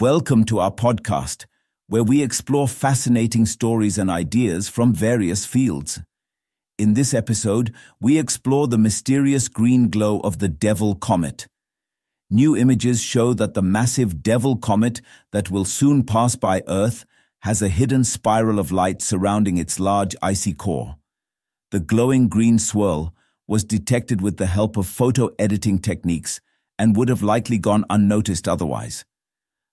Welcome to our podcast, where we explore fascinating stories and ideas from various fields. In this episode, we explore the mysterious green glow of the Devil Comet. New images show that the massive Devil Comet that will soon pass by Earth has a hidden spiral of light surrounding its large icy core. The glowing green swirl was detected with the help of photo editing techniques and would have likely gone unnoticed otherwise.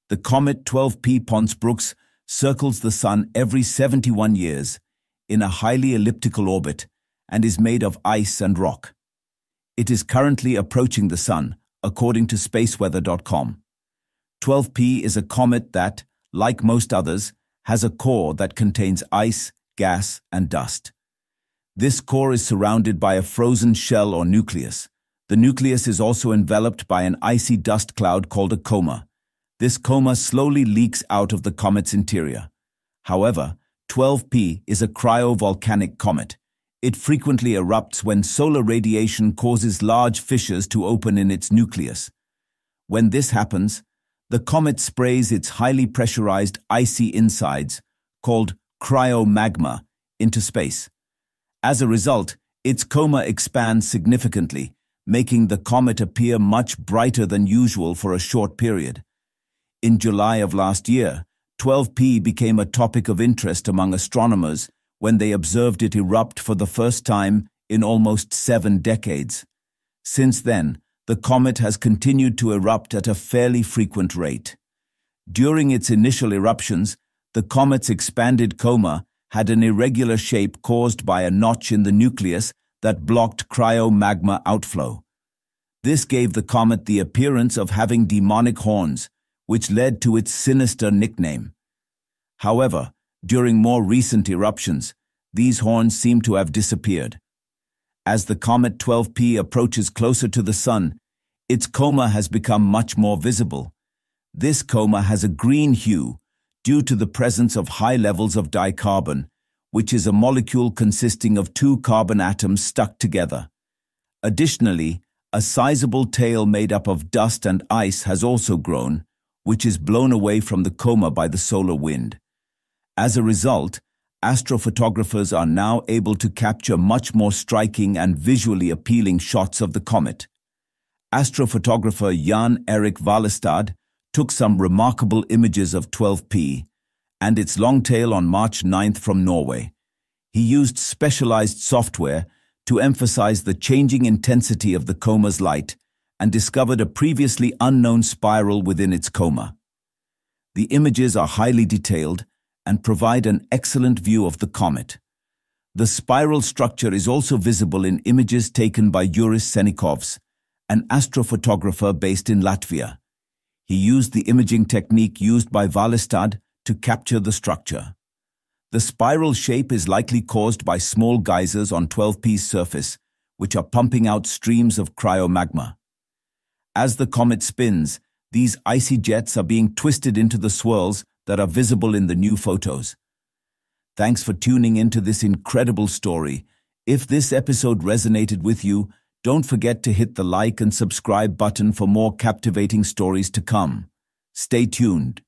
The comet 12P Ponce-Brooks circles the Sun every 71 years in a highly elliptical orbit and is made of ice and rock. It is currently approaching the Sun, according to spaceweather.com. 12P is a comet that, like most others, has a core that contains ice, gas, and dust. This core is surrounded by a frozen shell or nucleus. The nucleus is also enveloped by an icy dust cloud called a coma. This coma slowly leaks out of the comet's interior. However, 12P is a cryovolcanic comet. It frequently erupts when solar radiation causes large fissures to open in its nucleus. When this happens, the comet sprays its highly pressurized icy insides, called cryomagma, into space. As a result, its coma expands significantly, making the comet appear much brighter than usual for a short period. In July of last year, 12P became a topic of interest among astronomers when they observed it erupt for the first time in almost 7 decades. Since then, the comet has continued to erupt at a fairly frequent rate. During its initial eruptions, the comet's expanded coma had an irregular shape caused by a notch in the nucleus that blocked cryomagma outflow. This gave the comet the appearance of having demonic horns, which led to its sinister nickname. However, during more recent eruptions, these horns seem to have disappeared. As the comet 12P approaches closer to the Sun, its coma has become much more visible. This coma has a green hue due to the presence of high levels of dicarbon, which is a molecule consisting of 2 carbon atoms stuck together. Additionally, a sizable tail made up of dust and ice has also grown, which is blown away from the coma by the solar wind. As a result, astrophotographers are now able to capture much more striking and visually appealing shots of the comet. Astrophotographer Jan Erik Valestad took some remarkable images of 12P and its long tail on March 9th from Norway. He used specialized software to emphasize the changing intensity of the coma's light and discovered a previously unknown spiral within its coma. The images are highly detailed and provide an excellent view of the comet. The spiral structure is also visible in images taken by Juris Senikovs, an astrophotographer based in Latvia. He used the imaging technique used by Valestad to capture the structure. The spiral shape is likely caused by small geysers on 12P's surface, which are pumping out streams of cryomagma. As the comet spins, these icy jets are being twisted into the swirls that are visible in the new photos. Thanks for tuning into this incredible story. If this episode resonated with you, don't forget to hit the like and subscribe button for more captivating stories to come. Stay tuned.